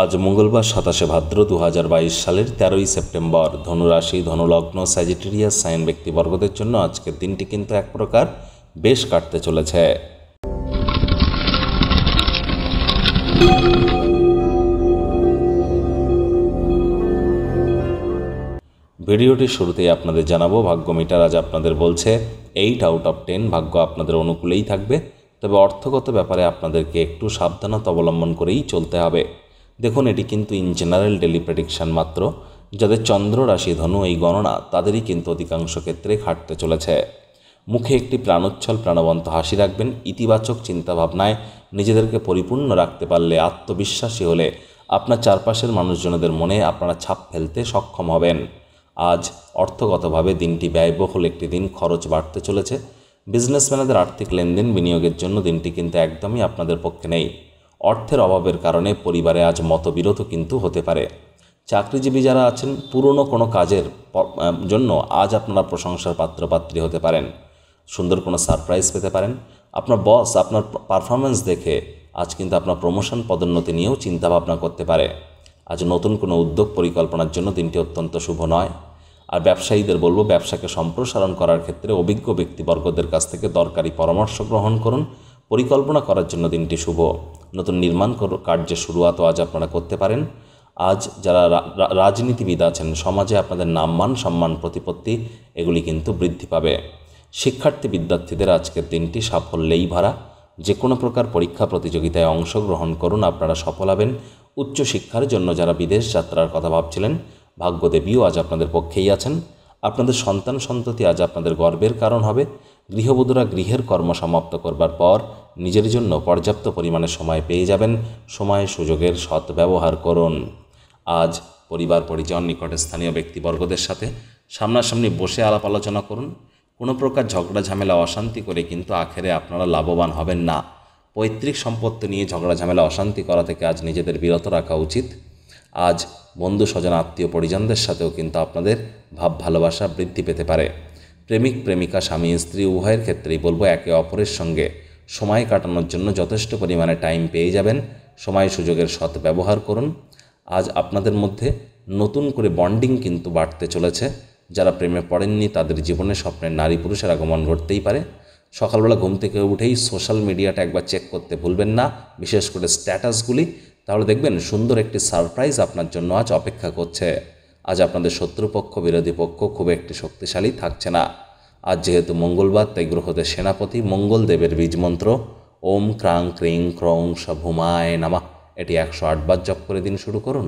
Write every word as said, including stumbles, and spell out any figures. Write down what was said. आज मंगलवार सताशे भाद्र दो हज़ार बाईस सालेर तेरह सेप्टेम्बर धनुराशि धनुलग्न सैजिटेरियास साइन व्यक्तिवर्गदेर जन्य आजकेर दिनटी किन्तु एक प्रकार बेश काटते चलेछे। ভিডিওটি শুরুতেই আপনাদের জানাবো ভাগ্য মিটার আজ আপনাদের বলছে আট আউট অফ টেন ভাগ্য আপনাদের অনুকূলেই থাকবে। তবে অর্থগত ব্যাপারে আপনাদেরকে একটু সাবধানতা অবলম্বন করেই চলতে হবে। দেখুন এটি কিন্তু ইন জেনারেল ডেইলি প্রেডিকশন মাত্র। যাদের চন্দ্র রাশি ধনু এই গণনা তাদেরই কিন্তু অধিকাংশ ক্ষেত্রে খাটতে চলেছে। মুখে একটি প্রাণোচ্ছল প্রাণবন্ত হাসি রাখবেন। ইতিবাচক চিন্তাভাবনায় নিজেদেরকে পরিপূর্ণ রাখতে পারলে আত্মবিশ্বাসী হলে আপনার চারপাশের মানুষজনদের মনে আপনারা ছাপ ফেলতে সক্ষম হবেন। आज अर्थगतভাবে দিনটি ব্যয়বহুল একটি দিন, খরচ বাড়তে চলেছে। বিজনেসম্যানদের আর্থিক লেনদেন বিনিয়োগের জন্য দিনটি কিন্তু একদমই আপনাদের পক্ষে নেই। অর্থের অভাবের কারণে পরিবারে আজ মতবিরোধ কিন্তু হতে পারে। চাকরিজীবী যারা আছেন পুরনো কোনো কাজের জন্য আজ আপনারা প্রশংসার পাত্রপাত্রী হতে পারেন। সুন্দর কোনো সারপ্রাইজ পেতে পারেন। আপনার বস আপনার পারফরম্যান্স দেখে আজ কিন্তু আপনার প্রমোশন পদোন্নতি নিয়েও চিন্তাভাবনা করতে পারে। আজ নতুন কোনো উদ্যোগ পরিকল্পনার জন্য দিনটি অত্যন্ত শুভ নয়। আর ব্যবসায়ীদের বলবো ব্যবসাকে সম্প্রসারণ করার ক্ষেত্রে অভিজ্ঞ ব্যক্তিবর্গদের কাছ থেকে দরকারি পরামর্শ গ্রহণ করুন। পরিকল্পনা করার জন্য দিনটি শুভ। নতুন নির্মাণ কার্যের শুরুয়াতও আজ আপনারা করতে পারেন। আজ যারা রাজনীতিবিদ আছেন সমাজে আপনাদের নামমান সম্মান প্রতিপত্তি এগুলি কিন্তু বৃদ্ধি পাবে। শিক্ষার্থী বিদ্যার্থীদের আজকের দিনটি সাফল্যেই ভরা। যে কোনো প্রকার পরীক্ষা প্রতিযোগিতায় অংশগ্রহণ করুন, আপনারা সফল হবেন। উচ্চশিক্ষার জন্য যারা বিদেশ যাত্রার কথা ভাবছিলেন ভাগ্যদেবীও আজ আপনাদের পক্ষেই আছেন। আপনাদের সন্তান সন্ততি আজ আপনাদের গর্বের কারণ হবে। গৃহবধূরা গৃহের কর্ম সমাপ্ত করবার পর নিজের জন্য পর্যাপ্ত পরিমাণে সময় পেয়ে যাবেন। সময় সুযোগের সৎ ব্যবহার করুন। আজ পরিবার পরিজন নিকটে স্থানীয় ব্যক্তিবর্গদের সাথে সামনাসামনি বসে আলাপ আলোচনা করুন। কোনো প্রকার ঝগড়া ঝামেলা অশান্তি করে কিন্তু আখেরে আপনারা লাভবান হবেন না। পৈতৃক সম্পত্তি নিয়ে ঝগড়া ঝামেলা অশান্তি করা থেকে আজ নিজেদের বিরত রাখা উচিত। আজ বন্ধু স্বজন আত্মীয় পরিজনদের সাথেও কিন্তু আপনাদের ভাব ভালোবাসা বৃদ্ধি পেতে পারে। প্রেমিক প্রেমিকা স্বামী স্ত্রী উভয়ের ক্ষেত্রেই বলবো একে অপরের সঙ্গে সময় কাটানোর জন্য যথেষ্ট পরিমাণে টাইম পেয়ে যাবেন। সময় সুযোগের সৎ ব্যবহার করুন। আজ আপনাদের মধ্যে নতুন করে বন্ডিং কিন্তু বাড়তে চলেছে। যারা প্রেমে পড়েননি তাদের জীবনে স্বপ্নের নারী পুরুষের আগমন ঘটতেই পারে। সকালবেলা ঘুম থেকে উঠেই সোশ্যাল মিডিয়াটা একবার চেক করতে ভুলবেন না, বিশেষ করে স্ট্যাটাসগুলি। তাহলে দেখবেন সুন্দর একটি সারপ্রাইজ আপনার জন্য আজ অপেক্ষা করছে। আজ আপনাদের শত্রুপক্ষ বিরোধী পক্ষ খুব একটি শক্তিশালী থাকছে না। আজ যেহেতু মঙ্গলবার তাই গ্রহদের সেনাপতি মঙ্গলদেবের বীজমন্ত্র ওম ক্রাং ক্রিং ক্রং সভুমায় নামা এটি একশো আটবার জপ করে দিন শুরু করুন।